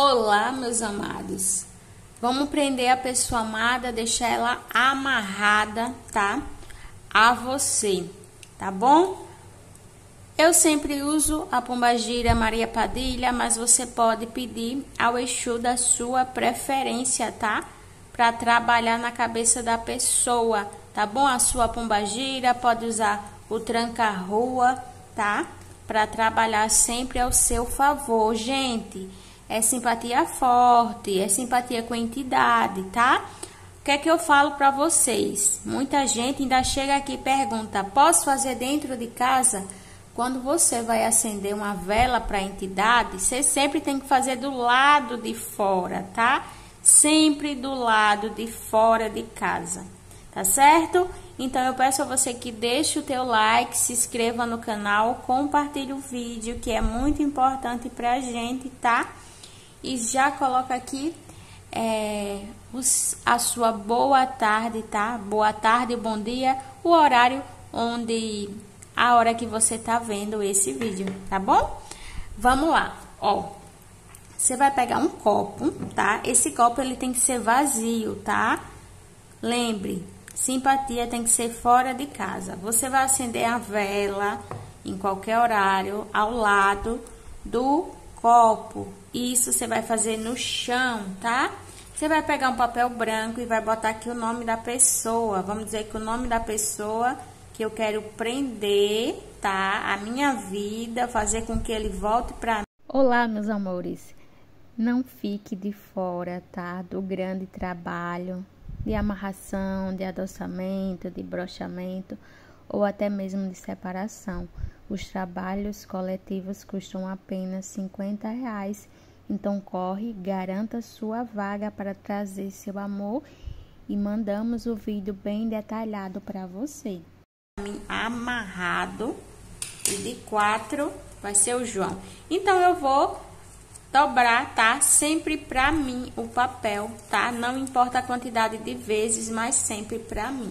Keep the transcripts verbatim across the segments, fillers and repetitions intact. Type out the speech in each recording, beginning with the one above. Olá, meus amados. Vamos prender a pessoa amada, deixar ela amarrada, tá? A você, tá bom? Eu sempre uso a pomba gira Maria Padilha, mas você pode pedir ao Exu da sua preferência, tá? Para trabalhar na cabeça da pessoa, tá bom? A sua pomba gira, pode usar o tranca-rua, tá? Para trabalhar sempre ao seu favor, gente. É simpatia forte, é simpatia com a entidade, tá? O que é que eu falo pra vocês? Muita gente ainda chega aqui e pergunta, posso fazer dentro de casa? Quando você vai acender uma vela pra entidade, você sempre tem que fazer do lado de fora, tá? Sempre do lado de fora de casa, tá certo? Então, eu peço a você que deixe o teu like, se inscreva no canal, compartilhe o vídeo, que é muito importante pra gente, tá? E já coloca aqui é, os, a sua boa tarde, tá? Boa tarde, bom dia, o horário onde... a hora que você tá vendo esse vídeo, tá bom? Vamos lá, ó. Você vai pegar um copo, tá? Esse copo, ele tem que ser vazio, tá? Lembre, simpatia tem que ser fora de casa. Você vai acender a vela em qualquer horário, ao lado do copo. Isso você vai fazer no chão, tá? Você vai pegar um papel branco e vai botar aqui o nome da pessoa. Vamos dizer que o nome da pessoa que eu quero prender, tá? A minha vida, fazer com que ele volte pra mim. Olá, meus amores. Não fique de fora, tá? Do grande trabalho de amarração, de adoçamento, de brochamento ou até mesmo de separação. Os trabalhos coletivos custam apenas cinquenta reais. Então, corre, garanta sua vaga para trazer seu amor e mandamos o vídeo bem detalhado para você. Amarrado e de quatro vai ser o João. Então, eu vou dobrar, tá? Sempre pra mim o papel, tá? Não importa a quantidade de vezes, mas sempre pra mim.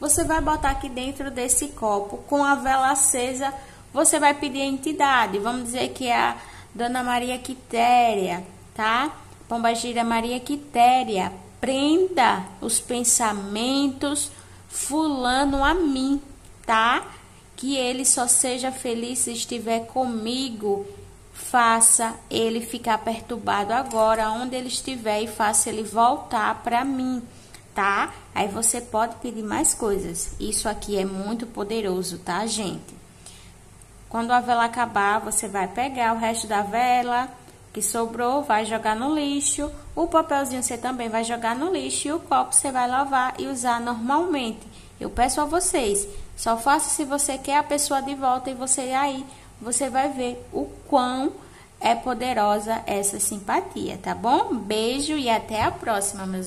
Você vai botar aqui dentro desse copo com a vela acesa. Você vai pedir a entidade. Vamos dizer que é a Dona Maria Quitéria, tá? Pomba gira Maria Quitéria. Prenda os pensamentos fulano a mim, tá? Que ele só seja feliz se estiver comigo. Faça ele ficar perturbado agora, onde ele estiver, e faça ele voltar pra mim, tá? Aí você pode pedir mais coisas. Isso aqui é muito poderoso, tá, gente? Quando a vela acabar, você vai pegar o resto da vela que sobrou, vai jogar no lixo. O papelzinho você também vai jogar no lixo e o copo você vai lavar e usar normalmente. Eu peço a vocês, só faça se você quer a pessoa de volta, e você aí, você vai ver o quão é poderosa essa simpatia, tá bom? Beijo e até a próxima, meus amigos.